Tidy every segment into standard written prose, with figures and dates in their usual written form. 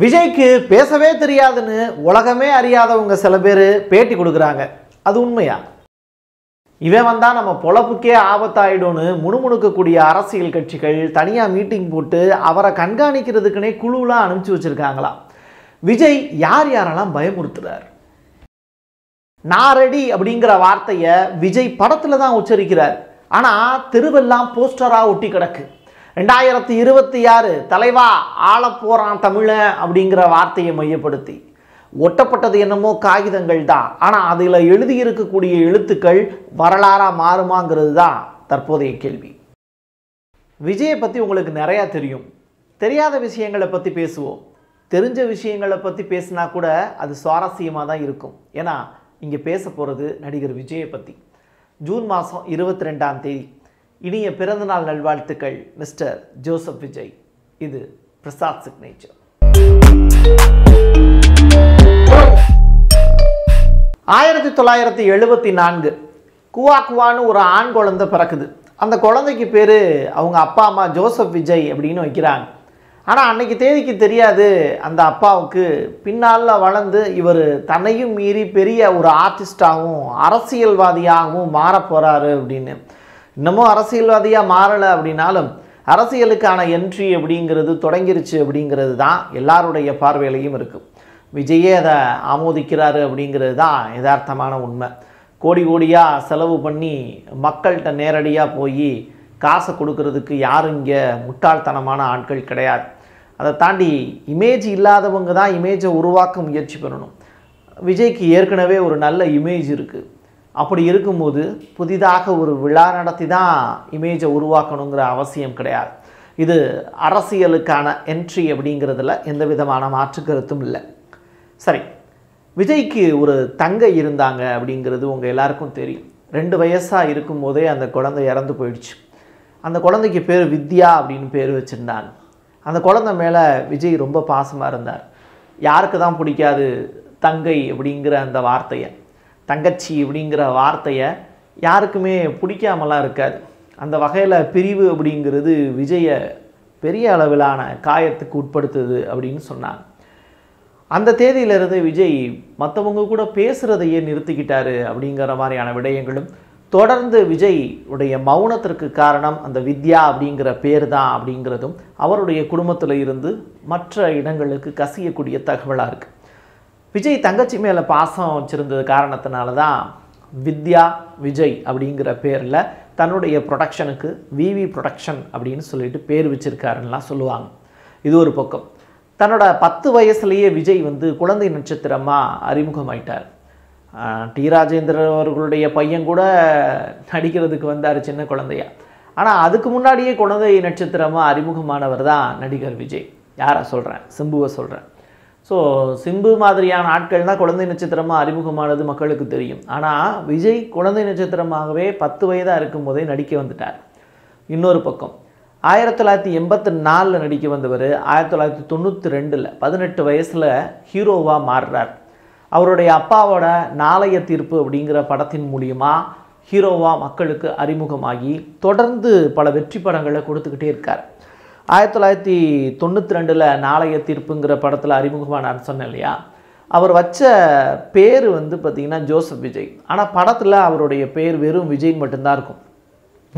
விஜய்க்கு பேசவே தெரியாதுன்னு உலகமே அறியாதவங்க சில பேர் பேட்டி கொடுக்குறாங்க. அது உண்மையா? இவன் வந்தால் நம்ம பொழப்புக்கே ஆபத்தாயிடும்னு முணுமுணுக்கக்கூடிய அரசியல் கட்சிகள் தனியாக மீட்டிங் போட்டு அவரை கண்காணிக்கிறதுக்குன்னே குழுலாம் அனுப்பிச்சி வச்சுருக்காங்களாம். விஜய் யார் யாரெல்லாம் பயமுறுத்துறார்? நான் ரெடி அப்படிங்கிற வார்த்தையை விஜய் படத்தில் தான் உச்சரிக்கிறார். ஆனால் தெருவெல்லாம் போஸ்டராக ஒட்டி கிடக்கு. 2026 தலைவா ஆள போறான் தமிழன் அப்படிங்கிற வார்த்தையை மையப்படுத்தி ஒட்டப்பட்டது என்னமோ காகிதங்கள் தான், ஆனால் அதில் எழுதியிருக்கக்கூடிய எழுத்துக்கள் வரலாறாக மாறுமாங்கிறது தான் தற்போதைய கேள்வி. விஜயை பற்றி உங்களுக்கு நிறையா தெரியும். தெரியாத விஷயங்களை பற்றி பேசுவோம். தெரிஞ்ச விஷயங்களை பற்றி பேசினா கூட அது சுவாரஸ்யமாக தான் இருக்கும். ஏன்னா இங்கே பேச போகிறது நடிகர் விஜயை பற்றி. ஜூன் மாதம் 22ஆம் தேதி இனிய பிறந்தநாள் நல்வாழ்த்துக்கள் மிஸ்டர் ஜோசப் விஜய். இது பிரசாத் சிக்னேச்சர். "1974 குவாக்குவான்னு ஒரு ஆண் குழந்தை பிறக்குது. அந்த குழந்தைக்கு பேர் அவங்க அப்பா அம்மா ஜோசப் விஜய் அப்படின்னு வைக்கிறாங்க. ஆனால் அன்னைக்கு தேதிக்கு தெரியாது அந்த அப்பாவுக்கு பின்னால் வளர்ந்து இவர் தன்னையும் மீறி பெரிய ஒரு ஆர்டிஸ்டாகவும் அரசியல்வாதியாகவும் மாறப்போகிறாரு அப்படின்னு. இன்னமும் அரசியல்வாதியாக மாறலை அப்படின்னாலும் அரசியலுக்கான என்ட்ரி அப்படிங்கிறது தொடங்கிருச்சு அப்படிங்கிறது தான் எல்லாருடைய பார்வையிலையும் இருக்குது. விஜயே அதை ஆமோதிக்கிறாரு அப்படிங்கிறது தான் யதார்த்தமான உண்மை. கோடி கோடியாக செலவு பண்ணி மக்கள்கிட்ட நேரடியாக போய் காசை கொடுக்கறதுக்கு யாரும் இங்கே முட்டாள்தனமான ஆட்கள் கிடையாது. அதை தாண்டி இமேஜ் இல்லாதவங்க தான் இமேஜை உருவாக்க முயற்சி பண்ணணும். விஜய்க்கு ஏற்கனவே ஒரு நல்ல இமேஜ் இருக்குது. அப்படி இருக்கும்போது புதிதாக ஒரு விழா நடத்தி தான் இமேஜை உருவாக்கணுங்கிற அவசியம் கிடையாது. இது அரசியலுக்கான என்ட்ரி அப்படிங்கிறதுல எந்த விதமான மாற்று கருத்தும் இல்லை. சரி, விஜய்க்கு ஒரு தங்கை இருந்தாங்க அப்படிங்கிறது உங்கள் எல்லாருக்கும் தெரியும். 2 வயசாக இருக்கும் போதே அந்த குழந்தை இறந்து போயிடுச்சு. அந்த குழந்தைக்கு பேர் வித்யா அப்படின்னு பேர் வச்சுருந்தாங்க. அந்த குழந்தை மேலே விஜய் ரொம்ப பாசமாக இருந்தார். யாருக்கு தான் பிடிக்காது தங்கை அப்படிங்கிற அந்த வார்த்தையை, தங்கச்சி அப்படிங்கிற வார்த்தையை யாருக்குமே பிடிக்காமலாம் இருக்காது. அந்த வகையில் பிரிவு அப்படிங்கிறது விஜயை பெரிய அளவிலான காயத்துக்கு உட்படுத்துது அப்படின்னு சொன்னாங்க. அந்த தேதியிலிருந்து விஜய் மற்றவங்க கூட பேசுகிறதையே நிறுத்திக்கிட்டாரு அப்படிங்கிற மாதிரியான விடயங்களும் தொடர்ந்து விஜய் உடைய மௌனத்திற்கு காரணம் அந்த வித்யா அப்படிங்கிற பேர் தான் அப்படிங்கிறதும் அவருடைய குடும்பத்தில் இருந்து மற்ற இடங்களுக்கு கசியக்கூடிய தகவலாக இருக்குது. விஜய் தங்கச்சி மேலே பாசம் வச்சுருந்தது காரணத்தினால தான் வித்யா விஜய் அப்படிங்கிற பேரில் தன்னுடைய ப்ரொடக்ஷனுக்கு விவி ப்ரொடக்ஷன் அப்படின்னு சொல்லிட்டு பேர் வச்சுருக்காருன்னெலாம் சொல்லுவாங்க. இது ஒரு பக்கம். தன்னோட 10 வயசுலேயே விஜய் வந்து குழந்தை நட்சத்திரமாக அறிமுகமாயிட்டார். டி ராஜேந்திரன் அவர்களுடைய பையன் கூட நடிக்கிறதுக்கு வந்தார் சின்ன குழந்தையா. ஆனால் அதுக்கு முன்னாடியே குழந்தை நட்சத்திரமாக அறிமுகமானவர் தான் நடிகர் விஜய். யாரை சொல்கிறேன்? சிம்புவை சொல்கிறேன். ஸோ சிம்பு மாதிரியான ஆட்கள் தான் குழந்தை நட்சத்திரமாக அறிமுகமானது மக்களுக்கு தெரியும். ஆனால் விஜய் குழந்தை நட்சத்திரமாகவே 10 வயதாக இருக்கும் போதே நடிக்க வந்துட்டார். இன்னொரு பக்கம் 1984 நடிக்க வந்தவர் 1992 18 வயசில் ஹீரோவாக மாறுறார். அவருடைய அப்பாவோட நாளைய தீர்ப்பு அப்படிங்கிற படத்தின் மூலியமாக ஹீரோவாக மக்களுக்கு அறிமுகமாகி தொடர்ந்து பல வெற்றி படங்களை கொடுத்துக்கிட்டே இருக்கார். 1992 நாளைய தீர்ப்புங்கிற படத்தில் அறிமுகமானார்னு சொன்னேன் இல்லையா? அவர் வச்ச பேர் வந்து பார்த்திங்கன்னா ஜோசப் விஜய். ஆனால் படத்தில் அவருடைய பேர் வெறும் விஜய் மட்டும்தான் இருக்கும்.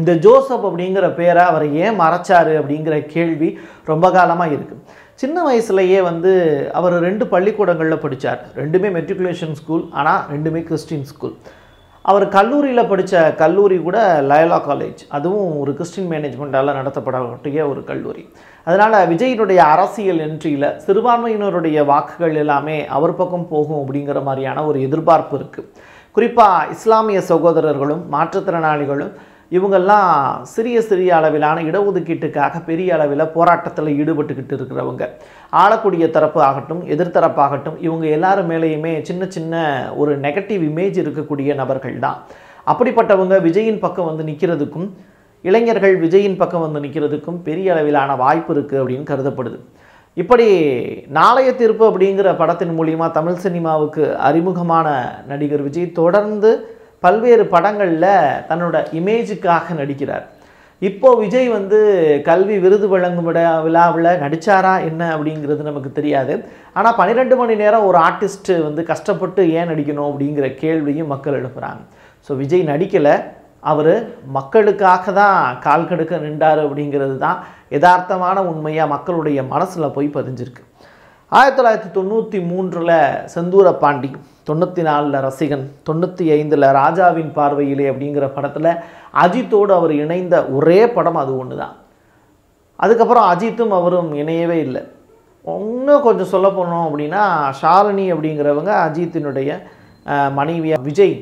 இந்த ஜோசப் அப்படிங்கிற பேரை அவர் ஏன் மறைச்சார் அப்படிங்கிற கேள்வி ரொம்ப காலமாக இருக்குது. சின்ன வயசுலையே வந்து அவர் 2 பள்ளிக்கூடங்களில் படித்தார். 2மே மெட்ரிகுலேஷன் ஸ்கூல், ஆனால் 2மே கிறிஸ்டின் ஸ்கூல். அவர் கல்லூரியில் படித்த கல்லூரி கூட லயலா காலேஜ், அதுவும் ஒரு கிறிஸ்டின் மேனேஜ்மெண்ட்டால் நடத்தப்படக்கூடிய ஒரு கல்லூரி. அதனால் விஜயினுடைய அரசியல் என்ட்ரியில் சிறுபான்மையினருடைய வாக்குகள் எல்லாமே அவர் பக்கம் போகும் அப்படிங்கிற மாதிரியான ஒரு எதிர்பார்ப்பு இருக்குது. குறிப்பாக இஸ்லாமிய சகோதரர்களும் மாற்றுத்திறனாளிகளும் இவங்கெல்லாம் சிறிய சிறிய அளவிலான இடஒதுக்கீட்டுக்காக பெரிய அளவில் போராட்டத்தில் ஈடுபட்டுக்கிட்டு இருக்கிறவங்க. ஆளக்கூடிய தரப்பு ஆகட்டும் எதிர்த்தரப்பாகட்டும் இவங்க எல்லாரு மேலேயுமே சின்ன சின்ன ஒரு நெகட்டிவ் இமேஜ் இருக்கக்கூடிய நபர்கள் தான். அப்படிப்பட்டவங்க விஜயின் பக்கம் வந்து நிற்கிறதுக்கும் இளைஞர்கள் விஜயின் பக்கம் வந்து நிற்கிறதுக்கும் பெரிய அளவிலான வாய்ப்பு இருக்குது அப்படின்னு கருதப்படுது. இப்படி நாளைய தீர்ப்பு அப்படிங்கிற படத்தின் மூலிமா தமிழ் சினிமாவுக்கு அறிமுகமான நடிகர் விஜய் தொடர்ந்து பல்வேறு படங்களில் தன்னோட இமேஜுக்காக நடிக்கிறார். இப்போ விஜய் வந்து கல்வி விருது வழங்கும் விழாவில் நடிச்சாரா என்ன அப்படிங்கிறது நமக்கு தெரியாது. ஆனால் 12 மணி நேரம் ஒரு ஆர்டிஸ்ட் வந்து கஷ்டப்பட்டு ஏன் நடிக்கணும் அப்படிங்கிற கேள்வியும் மக்கள் எழுப்புறாங்க. ஸோ விஜய் நடிக்கலை, அவர் மக்களுக்காக தான் கால் கடுக்க நின்றார் அப்படிங்கிறது தான் யதார்த்தமான உண்மையாக மக்களுடைய மனசில் போய் பதிஞ்சிருக்கு. 1993 செந்தூர பாண்டி, 94 ரசிகன், 95 ராஜாவின் பார்வையிலே அப்படிங்கிற படத்தில் அஜித்தோடு அவர் இணைந்த ஒரே படம் அது ஒன்று தான். அதுக்கப்புறம் அஜித்தும் அவரும் இணையவே இல்லை. இன்னும் கொஞ்சம் சொல்ல போனோம் அப்படின்னா ஷாலினி அப்படிங்கிறவங்க அஜித்தினுடைய மனைவியாக விஜய்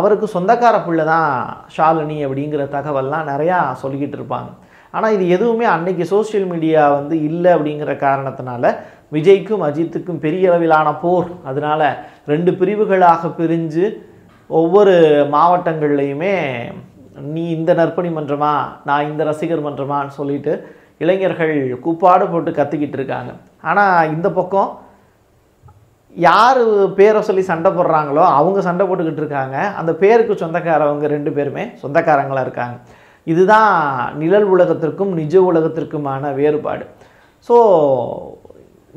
அவருக்கு சொந்தக்கார பிள்ளை தான் ஷாலினி அப்படிங்கிற தகவல்லாம் நிறையா சொல்லிக்கிட்டு இருப்பாங்க. ஆனால் இது எதுவுமே அன்றைக்கி சோஷியல் மீடியா வந்து இல்லை அப்படிங்கிற காரணத்தினால விஜய்க்கும் அஜித்துக்கும் பெரிய அளவிலான போர், அதனால் 2 பிரிவுகளாக பிரிஞ்சு ஒவ்வொரு மாவட்டங்கள்லையுமே நீ இந்த நற்பணி மன்றமா நான் இந்த ரசிகர் மன்றமான்னு சொல்லிட்டு இளைஞர்கள் கூப்பாடு போட்டு கத்திக்கிட்டு இருக்காங்க. ஆனால் இந்த பக்கம் யார் பேரை சொல்லி சண்டை போடுறாங்களோ அவங்க சண்டை போட்டுக்கிட்டு இருக்காங்க. அந்த பேருக்கு சொந்தக்காரவங்க 2 பேருமே சொந்தக்காரங்களாக இருக்காங்க. இதுதான் நிழல் உலகத்திற்கும் நிஜ உலகத்திற்குமான வேறுபாடு. ஸோ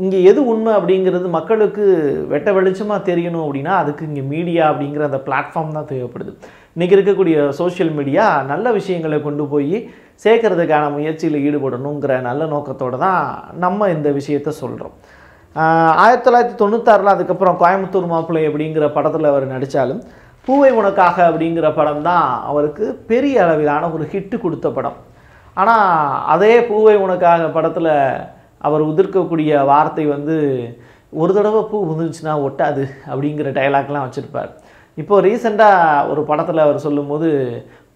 இங்கே எது உண்மை அப்படிங்கிறது மக்களுக்கு வெட்ட வெளிச்சமாக தெரியணும் அப்படின்னா அதுக்கு இங்கே மீடியா அப்படிங்கிற அந்த பிளாட்ஃபார்ம் தான் தேவைப்படுது. இன்றைக்கி இருக்கக்கூடிய சோஷியல் மீடியா நல்ல விஷயங்களை கொண்டு போய் சேர்க்கறதுக்கான முயற்சியில் ஈடுபடணுங்கிற நல்ல நோக்கத்தோடு தான் நம்ம இந்த விஷயத்த சொல்கிறோம். 1996 அதுக்கப்புறம் கோயம்புத்தூர் மாப்பிள்ளை அப்படிங்கிற படத்தில் அவர் நடித்தாலும் பூவை உனக்காக அப்படிங்கிற படம் தான் அவருக்கு பெரிய அளவிலான ஒரு ஹிட்டு கொடுத்த படம். ஆனால் அதே பூவை உனக்காக படத்தில் அவர் உதிர்க்கக்கூடிய வார்த்தை வந்து ஒரு தடவை பூ உதிர்ந்துச்சுன்னா ஒட்டாது அப்படிங்கிற டைலாக்லாம் வச்சுருப்பார். இப்போது ரீசெண்டாக ஒரு படத்தில் அவர் சொல்லும்போது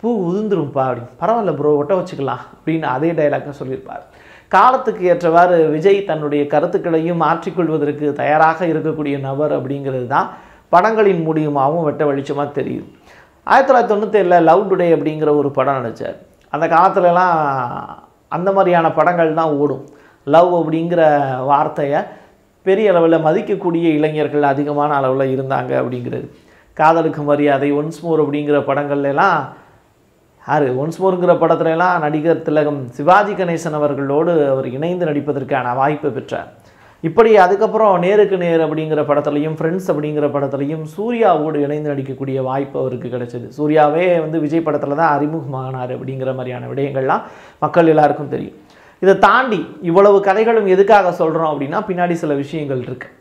பூ உதிர்ந்துரும்ப்பா அப்படின்னு, பரவாயில்ல ப்ரோ ஒட்ட வச்சுக்கலாம் அப்படின்னு அதே டைலாக்கை சொல்லியிருப்பார். காலத்துக்கு ஏற்றவாறு விஜய் தன்னுடைய கருத்துக்களையும் மாற்றிக்கொள்வதற்கு தயாராக இருக்கக்கூடிய நபர் அப்படிங்கிறது தான் படங்களின் மூலியமாகவும் வெட்ட வெளிச்சமாக தெரியுது. 1997 லவ் டுடே அப்படிங்கிற ஒரு படம் நடித்தார். அந்த காலத்துலலாம் அந்த மாதிரியான படங்கள் தான் ஓடும். லவ் அப்படிங்கிற வார்த்தையை பெரிய அளவில் மதிக்கக்கூடிய இளைஞர்கள் அதிகமான அளவில் இருந்தாங்க அப்படிங்கிறது. காதலுக்கு மரியாதை, ஒன்ஸ் மோர் அப்படிங்கிற படங்கள்லாம் ஒன்ஸ் மோருங்கிற படத்துலலாம் நடிகர் திலகம் சிவாஜி கணேசன் அவர்களோடு அவர் இணைந்து நடிப்பதற்கான வாய்ப்பை பெற்றார். இப்படி அதுக்கப்புறம் நேருக்கு நேர் அப்படிங்கிற படத்துலையும் ஃப்ரெண்ட்ஸ் அப்படிங்கிற படத்துலையும் சூர்யாவோடு இணைந்து நடிக்கக்கூடிய வாய்ப்பு அவருக்கு கிடைச்சிது. சூர்யாவே வந்து விஜய் படத்தில் தான் அறிமுகமானார் அப்படிங்கிற மாதிரியான விடயங்கள்லாம் மக்கள் எல்லாருக்கும் தெரியும். இதை தாண்டி இவ்வளவு கதைகளும் எதுக்காக சொல்கிறோம் அப்படின்னா பின்னாடி சில விஷயங்கள் இருக்குது.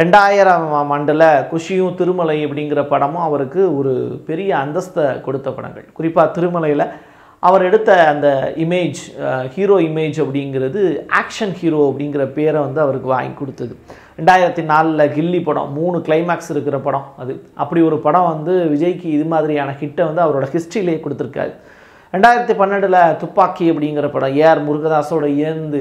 2000 ஆம் ஆண்டில் குஷியும் திருமலை அப்படிங்கிற படமும் அவருக்கு ஒரு பெரிய அந்தஸ்தை கொடுத்த படங்கள். குறிப்பாக திருமலையில் அவர் எடுத்த அந்த இமேஜ், ஹீரோ இமேஜ் அப்படிங்கிறது ஆக்ஷன் ஹீரோ அப்படிங்கிற பேரை வந்து அவருக்கு வாங்கி கொடுத்தது. 2004 கில்லி படம், 3 கிளைமேக்ஸ் இருக்கிற படம் அது. அப்படி ஒரு படம் வந்து விஜய்க்கு இது மாதிரியான ஹிட்டை வந்து அவரோட ஹிஸ்ட்ரியிலே கொடுத்துருக்காரு. 2012 துப்பாக்கி அப்படிங்கிற படம், ஏஆர் முருகதாஸோடு இயந்து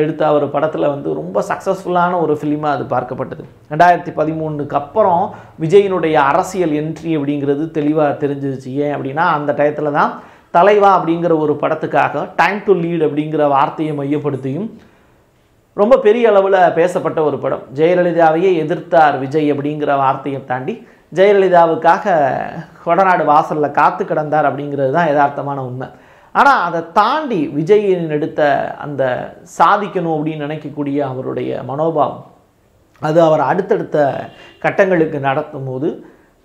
எடுத்த ஒரு படத்தில் வந்து ரொம்ப சக்ஸஸ்ஃபுல்லான ஒரு ஃபிலிமாக அது பார்க்கப்பட்டது. 2013க்கு அப்புறம் விஜயினுடைய அரசியல் என்ட்ரி அப்படிங்கிறது தெளிவாக தெரிஞ்சிச்சு. ஏன் அப்படின்னா அந்த டயத்தில் தான் தலைவா அப்படிங்கிற ஒரு படத்துக்காக டைம் டு லீட் அப்படிங்கிற வார்த்தையை மையப்படுத்தியும் ரொம்ப பெரிய அளவில் பேசப்பட்ட ஒரு படம். ஜெயலலிதாவையே எதிர்த்தார் விஜய் அப்படிங்கிற வார்த்தையை தாண்டி ஜெயலலிதாவுக்காக கொடநாடு வாசலில் காத்து கிடந்தார் அப்படிங்கிறது தான் யதார்த்தமான உண்மை. ஆனால் அதை தாண்டி விஜயின் எடுத்த அந்த சாதிக்கணும் அப்படின்னு நினைக்கக்கூடிய அவருடைய மனோபாவம் அது அவர் அடுத்தடுத்த கட்டங்களுக்கு நடத்தும் போது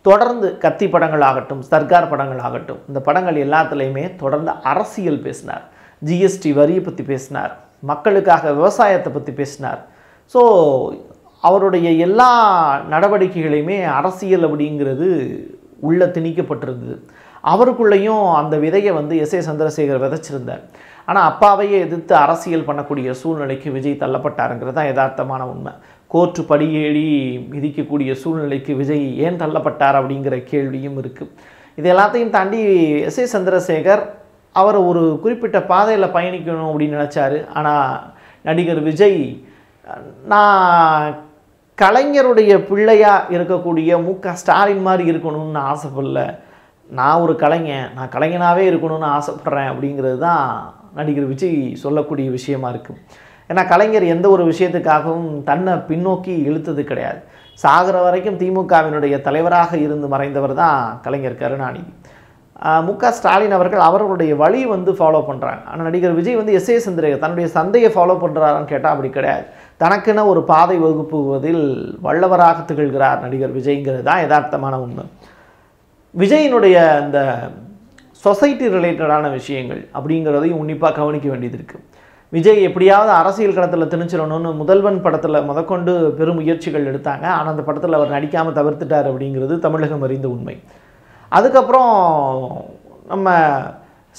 தொடர்ந்து கத்தி படங்களாகட்டும், சர்க்கார் படங்களாகட்டும், இந்த படங்கள் எல்லாத்துலேயுமே தொடர்ந்து அரசியல் பேசினார். ஜிஎஸ்டி வரியை பற்றி பேசினார், மக்களுக்காக விவசாயத்தை பற்றி பேசினார். ஸோ அவருடைய எல்லா நடவடிக்கைகளையுமே அரசியல் அப்படிங்கிறது உள்ளே திணிக்கப்பட்டிருந்தது. அவருக்குள்ளேயும் அந்த விதையை வந்து எஸ்.ஏ. சந்திரசேகர் விதைச்சிருந்தார். ஆனால் அப்பாவையே எதிர்த்து அரசியல் பண்ணக்கூடிய சூழ்நிலைக்கு விஜய் தள்ளப்பட்டாருங்கிறது தான் யதார்த்தமான உண்மை. கோர்ட்டு படியேறி மிதிக்கக்கூடிய சூழ்நிலைக்கு விஜய் ஏன் தள்ளப்பட்டார் அப்படிங்கிற கேள்வியும் இருக்குது. இது எல்லாத்தையும் தாண்டி எஸ்.ஏ. சந்திரசேகர் அவர் ஒரு குறிப்பிட்ட பாதையில் பயணிக்கணும் அப்படின்னு நினச்சார். ஆனால் நடிகர் விஜய் நான் கலைஞருடைய பிள்ளையாக இருக்கக்கூடிய மு.க. ஸ்டாலின் மாதிரி இருக்கணும்னு ஆசைப்படல, நான் ஒரு கலைஞன், நான் கலைஞனாகவே இருக்கணும்னு ஆசைப்பட்றேன் அப்படிங்கிறது தான் நடிகர் விஜய் சொல்லக்கூடிய விஷயமா இருக்குது. ஏன்னா கலைஞர் எந்த ஒரு விஷயத்துக்காகவும் தன்னை பின்னோக்கி இழுத்தது கிடையாது. சாகிற வரைக்கும் திமுகவினுடைய தலைவராக இருந்து மறைந்தவர் தான் கலைஞர் கருணாநிதி. முக ஸ்டாலின் அவர்கள் அவர்களுடைய வழி வந்து ஃபாலோ பண்றாங்க. ஆனா நடிகர் விஜய் வந்து எஸ்ஏ சந்திரேகர் தன்னுடைய சந்தையை ஃபாலோ பண்றாரான்னு கேட்டா அப்படி கிடையாது. தனக்கென ஒரு பாதை வகுப்புவதில் வல்லவராக திகழ்கிறார் நடிகர் விஜய்ங்கிறது தான் யதார்த்தமான உண்மை. விஜயினுடைய அந்த சொசைட்டி ரிலேட்டடான விஷயங்கள் அப்படிங்கறதையும் உன்னிப்பா கவனிக்க வேண்டியது இருக்கு. விஜய் எப்படியாவது அரசியல் களத்தில் திணிச்சிடணும்னு முதல்வன் படத்தில் முதற்கொண்டு பெரும் முயற்சிகள் எடுத்தாங்க. ஆனால் அந்த படத்தில் அவர் நடிக்காமல் தவிர்த்துட்டார் அப்படிங்கிறது தமிழகம் அறிந்த உண்மை. அதுக்கப்புறம் நம்ம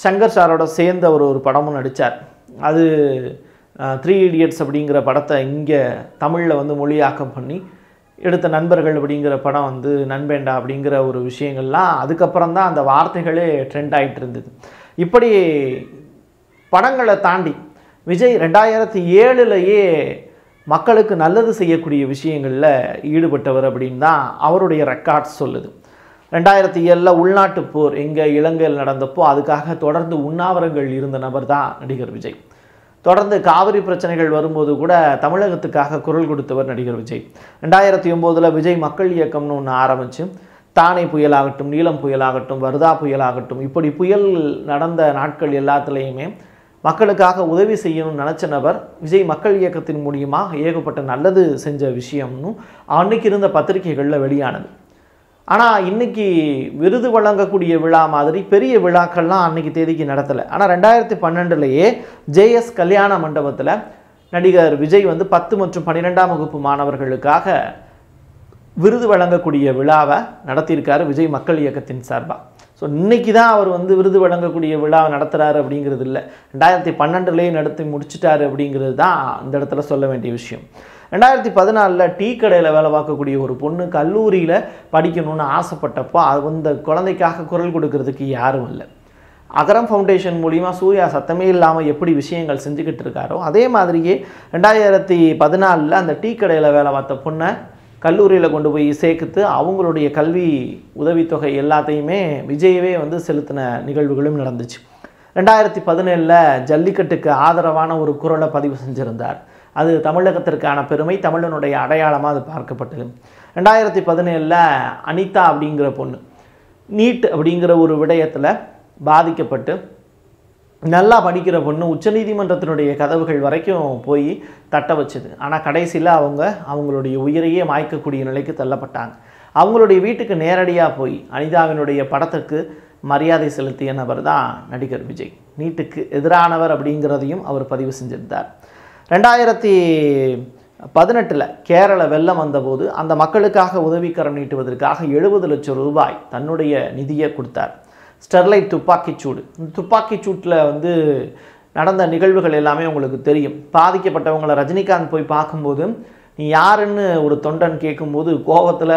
சங்கர் சாரோட சேர்ந்த ஒரு படமும் நடித்தார். அது 3 Idiots அப்படிங்கிற படத்தை இங்கே தமிழில் வந்து மொழியாக்கம் பண்ணி எடுத்த நண்பர்கள் அப்படிங்கிற படம் வந்து நண்பேண்டா அப்படிங்கிற ஒரு விஷயங்கள்லாம் அதுக்கப்புறம் தான் அந்த வார்த்தைகளே ட்ரெண்ட் ஆகிட்டு இருந்தது. இப்படி படங்களை தாண்டி விஜய் 2007லேயே மக்களுக்கு நல்லது செய்யக்கூடிய விஷயங்களில் ஈடுபட்டவர் அப்படின்னு தான் அவருடைய ரெக்கார்ட்ஸ் சொல்லுது. 2007ல் உள்நாட்டு போர் எங்கே இலங்கையில் நடந்தப்போ அதுக்காக தொடர்ந்து உண்ணாவிரங்கள் இருந்த நபர் தான் நடிகர் விஜய். தொடர்ந்து காவிரி பிரச்சனைகள் வரும்போது கூட தமிழகத்துக்காக குரல் கொடுத்தவர் நடிகர் விஜய். 2009ல் விஜய் மக்கள் இயக்கம்னு ஒன்று ஆரம்பித்து தானே புயலாகட்டும், நீலம் புயலாகட்டும், வர்தா புயலாகட்டும், இப்படி புயல் நடந்த நாட்கள் எல்லாத்துலேயுமே மக்களுக்காக உதவி செய்யணும்னு நினச்ச நபர் விஜய் மக்கள் இயக்கத்தின் மூலியமாக ஏகப்பட்ட நல்லது செஞ்ச விஷயம்னு அன்னைக்கு இருந்த பத்திரிகைகளில் வெளியானது. ஆனால் இன்றைக்கி விருது வழங்கக்கூடிய விழா மாதிரி பெரிய விழாக்கள்லாம் அன்றைக்கி தேதிக்கு நடத்தலை. ஆனால் 2012லேயே ஜேஎஸ் கல்யாண மண்டபத்தில் நடிகர் விஜய் வந்து 10 மற்றும் 12ஆம் வகுப்பு மாணவர்களுக்காக விருது வழங்கக்கூடிய விழாவை நடத்தியிருக்காரு விஜய் மக்கள் இயக்கத்தின் சார்பாக. ஸோ இன்றைக்கி தான் அவர் வந்து விருது வழங்கக்கூடிய விழா நடத்துகிறாரு அப்படிங்கிறது இல்லை, 2012லேயே நடத்தி முடிச்சிட்டாரு அப்படிங்கிறது தான் இந்த இடத்துல சொல்ல வேண்டிய விஷயம். 2014ல் டீ கடையில் வேலை பார்க்கக்கூடிய ஒரு பொண்ணு கல்லூரியில் படிக்கணும்னு ஆசைப்பட்டப்போ அது அந்த குழந்தைக்காக குரல் கொடுக்கறதுக்கு யாரும் இல்லை. அகரம் ஃபவுண்டேஷன் மூலிமா சூர்யா சத்தமே இல்லாமல் எப்படி விஷயங்கள் செஞ்சுக்கிட்டு இருக்காரோ அதே மாதிரியே 2014ல் அந்த டீ கடையில் வேலை பார்த்த பொண்ணை கல்லூரியில் கொண்டு போய் சேர்க்குத்து அவங்களுடைய கல்வி உதவித்தொகை எல்லாத்தையுமே விஜயவே வந்து செலுத்தின நிகழ்வுகளும் நடந்துச்சு. 2017ல் ஜல்லிக்கட்டுக்கு ஆதரவான ஒரு குரலை பதிவு செஞ்சுருந்தார். அது தமிழகத்திற்கான பெருமை, தமிழனுடைய அடையாளமாக அது பார்க்கப்பட்டது. 2017ல் அனிதா அப்படிங்கிற பொண்ணு நீட் அப்படிங்கிற ஒரு விடயத்தில் பாதிக்கப்பட்டு நல்லா படிக்கிற பொண்ணு உச்சநீதிமன்றத்தினுடைய கதவுகள் வரைக்கும் போய் தட்ட வச்சுது. ஆனால் கடைசியில் அவங்களுடைய உயிரையே மாய்க்கக்கூடிய நிலைக்கு தள்ளப்பட்டாங்க. அவங்களுடைய வீட்டுக்கு நேரடியாக போய் அனிதாவினுடைய படத்துக்கு மரியாதை செலுத்திய நபர் தான் நடிகர் விஜய். நீட்டுக்கு எதிரானவர் அப்படிங்கிறதையும் அவர் பதிவு செஞ்சிருந்தார். 2018ல் கேரள வெள்ளம் வந்தபோது அந்த மக்களுக்காக உதவிக்கரம் நீட்டுவதற்காக 70 லட்சம் ரூபாய் தன்னுடைய நிதியை கொடுத்தார். ஸ்டெர்லைட் துப்பாக்கிச்சூடு, இந்த துப்பாக்கிச்சூட்டில் வந்து நடந்த நிகழ்வுகள் எல்லாமே உங்களுக்கு தெரியும். பாதிக்கப்பட்டவங்களை ரஜினிகாந்த் போய் பார்க்கும்போது நீ யாருன்னு ஒரு தொண்டன் கேட்கும்போது கோபத்தில்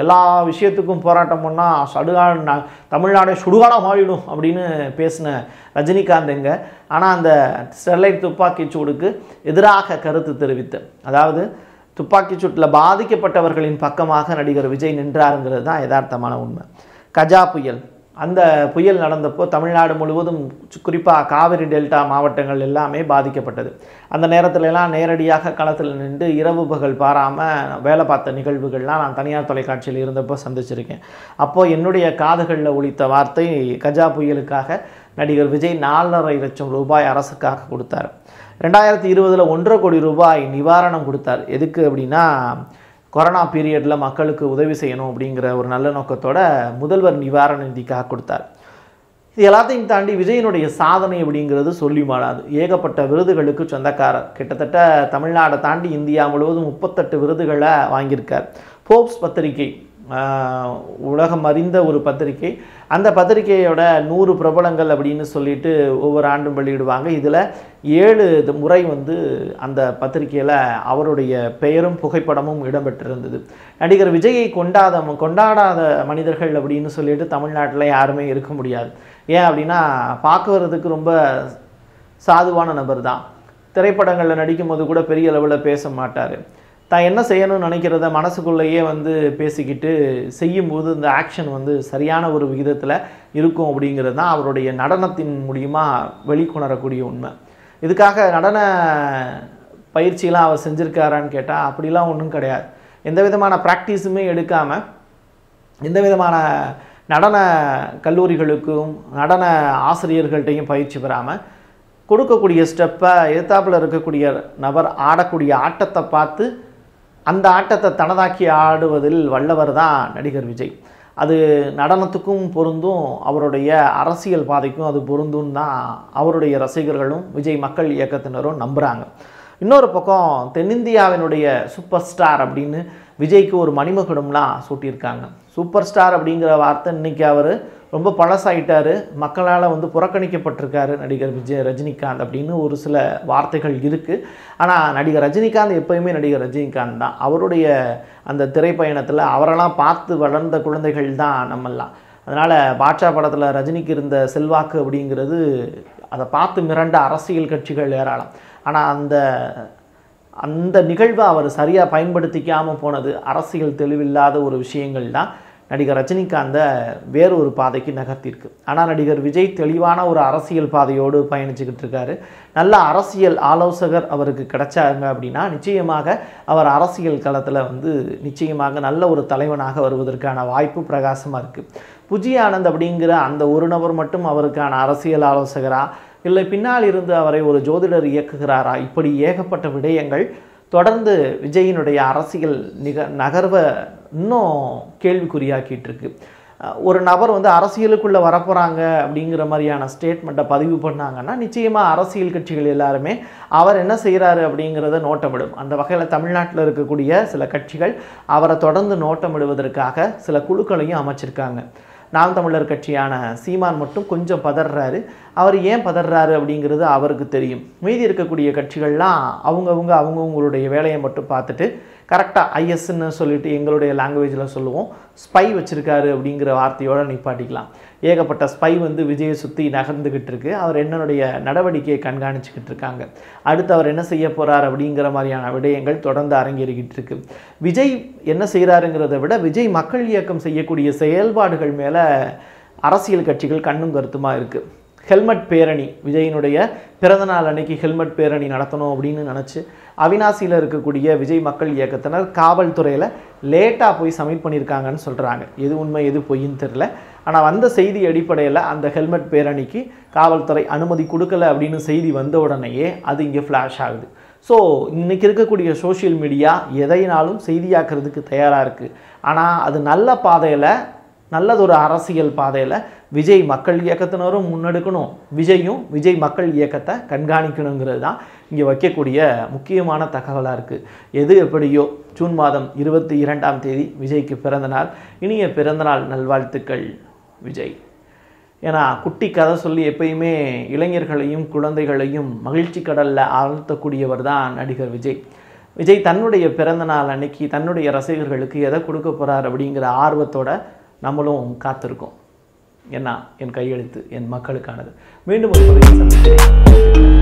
எல்லா விஷயத்துக்கும் போராட்டம் பண்ணால் சடுகாடு தமிழ்நாடே சுடுகாடாக மாறிடும் அப்படின்னு பேசின ரஜினிகாந்த் எங்க? ஆனால் அந்த ஸ்டெர்லைட் துப்பாக்கிச்சூடுக்கு எதிராக கருத்து தெரிவித்த, அதாவது துப்பாக்கிச்சூட்டில் பாதிக்கப்பட்டவர்களின் பக்கமாக நடிகர் விஜய் நின்றாருங்கிறது தான் யதார்த்தமான உண்மை. கஜா புயல், அந்த புயல் நடந்தப்போ தமிழ்நாடு முழுவதும் குறிப்பாக காவிரி டெல்டா மாவட்டங்கள் எல்லாமே பாதிக்கப்பட்டது. அந்த நேரத்துலலாம் நேரடியாக களத்தில் நின்று இரவு பகல் பாராமல் வேலை பார்த்த நிகழ்வுகள்லாம் நான் தனியார் தொலைக்காட்சியில் இருந்தப்போ சந்திச்சிருக்கேன். அப்போது என்னுடைய காதுகளில் ஒலித்த வார்த்தை கஜா புயலுக்காக நடிகர் விஜய் 4.5 லட்சம் ரூபாய் அரசுக்காக கொடுத்தார். 2020ல் 1 கோடி ரூபாய் நிவாரணம் கொடுத்தார். எதுக்கு அப்படின்னா கொரோனா பீரியடில் மக்களுக்கு உதவி செய்யணும் அப்படிங்கிற ஒரு நல்ல நோக்கத்தோட முதல்வர் நிவாரண நிதிக்காக கொடுத்தார். இது எல்லாத்தையும் தாண்டி விஜயினுடைய சாதனை அப்படிங்கிறது சொல்லி மாறாது. ஏகப்பட்ட விருதுகளுக்கு சொந்தக்காரர், கிட்டத்தட்ட தமிழ்நாடை தாண்டி இந்தியா முழுவதும் 38 விருதுகளை வாங்கியிருக்கார். ஃபோர்ப்ஸ் பத்திரிகை உலகம் அறிந்த ஒரு பத்திரிகை, அந்த பத்திரிகையோட 100 பிரபலங்கள் அப்படின்னு சொல்லிட்டு ஒவ்வொரு ஆண்டும் வெளியிடுவாங்க. இதில் 7 முறை வந்து அந்த பத்திரிகையில் அவருடைய பெயரும் புகைப்படமும் இடம்பெற்றிருந்தது. நடிகர் விஜயை கொண்டாடாத மனிதர்கள் அப்படின்னு சொல்லிட்டு தமிழ்நாட்டில் யாருமே இருக்க முடியாது. ஏன் அப்படின்னா பார்க்குறதுக்கு ரொம்ப சாதுவான நபர் தான். திரைப்படங்களில் நடிக்கும்போது கூட பெரிய அளவில் பேச மாட்டார். தான் என்ன செய்யணும்னு நினைக்கிறத மனசுக்குள்ளேயே வந்து பேசிக்கிட்டு செய்யும்போது இந்த ஆக்ஷன் வந்து சரியான ஒரு விகிதத்தில் இருக்கும் அப்படிங்கிறது தான் அவருடைய நடனத்தின் மூலியமாக வெளிக்கொணரக்கூடிய உண்மை. இதுக்காக நடன பயிற்சியெலாம் அவர் செஞ்சுருக்காரான்னு கேட்டால் அப்படிலாம் ஒன்றும் கிடையாது. எந்த விதமான ப்ராக்டிஸுமே எடுக்காமல், எந்த விதமான நடன கல்லூரிகளுக்கும் நடன ஆசிரியர்கள்ட்டையும் பயிற்சி பெறாமல் கொடுக்கக்கூடிய ஸ்டெப்பை எதிர்த்தாப்பில் இருக்கக்கூடிய நபர் ஆடக்கூடிய ஆட்டத்தை பார்த்து அந்த ஆட்டத்தை தனதாக்கி ஆடுவதில் வல்லவர் தான் நடிகர் விஜய். அது நடனத்துக்கும் பொருந்தும், அவருடைய அரசியல் பாதைக்கும் அது பொருந்தும் தான் அவருடைய ரசிகர்களும் விஜய் மக்கள் இயக்கத்தினரும் நம்புகிறாங்க. இன்னொரு பக்கம் தென்னிந்தியாவினுடைய சூப்பர் ஸ்டார் அப்படின்னு விஜய்க்கு ஒரு மணிமகுடம்லாம் சூட்டியிருக்காங்க. சூப்பர் ஸ்டார் அப்படிங்கிற வார்த்தை இன்றைக்கி அவர் ரொம்ப பழசாயிட்டார், மக்களால் புறக்கணிக்கப்பட்டிருக்காரு நடிகர் விஜய் ரஜினிகாந்த் அப்படின்னு ஒரு சில வார்த்தைகள் இருக்குது. ஆனால் நடிகர் ரஜினிகாந்த் எப்போயுமே நடிகர் ரஜினிகாந்த் தான். அவருடைய அந்த திரைப்பயணத்தில் அவரெல்லாம் பார்த்து வளர்ந்த குழந்தைகள் தான் நம்மெல்லாம். அதனால் பாட்ஷா படத்தில் ரஜினிக்கு இருந்த செல்வாக்கு அப்படிங்கிறது அதை பார்த்து மிரண்ட அரசியல் கட்சிகள் ஏராளம். ஆனால் அந்த நிகழ்வை அவர் சரியாக பயன்படுத்திக்காமல் போனது அரசியல் தெளிவில்லாத ஒரு விஷயங்கள் தான் நடிகர் ரஜினிகாந்தை வேறு ஒரு பாதைக்கு நகர்த்திருக்கு. ஆனால் நடிகர் விஜய் தெளிவான ஒரு அரசியல் பாதையோடு பயணிச்சுக்கிட்டு இருக்காரு. நல்ல அரசியல் ஆலோசகர் அவருக்கு கிடைச்சாங்க அப்படின்னா நிச்சயமாக அவர் அரசியல் களத்தில் நிச்சயமாக நல்ல ஒரு தலைவனாக வருவதற்கான வாய்ப்பு பிரகாசமாக இருக்குது. புஜி ஆனந்த் அப்படிங்கிற அந்த ஒரு நபர் மட்டும் அவருக்கான அரசியல் ஆலோசகராக இல்லை, பின்னால் இருந்து அவரை ஒரு ஜோதிடர் இயக்குகிறாரா, இப்படி ஏகப்பட்ட விடயங்கள் தொடர்ந்து விஜயினுடைய அரசியல் நகர்வை இன்னும் கேள்விக்குறியாக்கிட்டு இருக்கு. ஒரு நபர் அரசியலுக்குள்ளே வரப்போகிறாங்க அப்படிங்கிற மாதிரியான ஸ்டேட்மெண்ட்டை பதிவு பண்ணாங்கன்னா நிச்சயமாக அரசியல் கட்சிகள் எல்லாருமே அவர் என்ன செய்கிறாரு அப்படிங்கிறத நோட்டமிடும். அந்த வகையில் தமிழ்நாட்டில் இருக்கக்கூடிய சில கட்சிகள் அவரை தொடர்ந்து நோட்டமிடுவதற்காக சில குழுக்களையும் அமைச்சிருக்காங்க. நாம் தமிழர் கட்சியான சீமான் மட்டும் கொஞ்சம் பதறாரு. அவர் ஏன் பதறாரு அப்படிங்கிறது அவருக்கு தெரியும். மீதி இருக்கக்கூடிய கட்சிகள்லாம் அவங்களுடைய வேலையை மட்டும் பார்த்துட்டு கரெக்டாக ஐஎஸ்ன்னு சொல்லிட்டு எங்களுடைய லாங்குவேஜில் சொல்லுவோம், ஸ்பை வச்சுருக்காரு அப்படிங்கிற வார்த்தையோடு நிப்பாட்டிக்கலாம். ஏகப்பட்ட ஸ்பை விஜயை சுற்றி நகர்ந்துக்கிட்டு இருக்கு. அவர் என்னுடைய நடவடிக்கையை கண்காணிச்சுக்கிட்டு இருக்காங்க, அடுத்து அவர் என்ன செய்ய போகிறார் அப்படிங்கிற மாதிரியான விடயங்கள் தொடர்ந்து அரங்கேறிக்கிட்டு இருக்கு. விஜய் என்ன செய்கிறாருங்கிறத விட விஜய் மக்கள் இயக்கம் செய்யக்கூடிய செயல்பாடுகள் மேலே அரசியல் கட்சிகள் கண்ணும் கருத்துமாக இருக்குது. ஹெல்மெட் பேரணி, விஜயினுடைய பிறந்தநாள் அன்னைக்கு ஹெல்மெட் பேரணி நடத்தணும் அப்படின்னு நினச்சி அவினாசியில் இருக்கக்கூடிய விஜய் மக்கள் இயக்கத்தினர் காவல்துறையில் லேட்டாக போய் சப்மிட் பண்ணியிருக்காங்கன்னு சொல்கிறாங்க. எது உண்மை எது பொய்ன்னு தெரில. ஆனால் வந்த செய்தி அடிப்படையில் அந்த ஹெல்மெட் பேரணிக்கு காவல்துறை அனுமதி கொடுக்கலை அப்படின்னு செய்தி வந்த உடனேயே அது இங்கே ஃப்ளாஷ் ஆகுது. ஸோ இன்றைக்கி இருக்கக்கூடிய சோஷியல் மீடியா எதையினாலும் செய்தியாக்குறதுக்கு தயாராக இருக்குது. ஆனால் அது நல்ல பாதையில், நல்லதொரு அரசியல் பாதையில் விஜய் மக்கள் இயக்கத்தினரும் முன்னெடுக்கணும், விஜயும் விஜய் மக்கள் இயக்கத்தை கண்காணிக்கணுங்கிறது தான் இங்கே வைக்கக்கூடிய முக்கியமான தகவலாக இருக்குது. எது எப்படியோ ஜூன் மாதம் 22ஆம் தேதி விஜய்க்கு பிறந்தநாள். இனிய பிறந்தநாள் நல்வாழ்த்துக்கள் விஜய். ஏன்னா குட்டி கதை சொல்லி எப்பயுமே இளைஞர்களையும் குழந்தைகளையும் மகிழ்ச்சி கடலில் ஆழ்த்தக்கூடியவர் தான் நடிகர் விஜய். விஜய் தன்னுடைய பிறந்தநாள் அன்னைக்கு தன்னுடைய ரசிகர்களுக்கு எதை கொடுக்க போகிறார் அப்படிங்கிற ஆர்வத்தோட நம்மளும் காத்திருக்கோம். என்ன என் கையெழுத்து என் மக்களுக்கானது. மீண்டும் ஒரு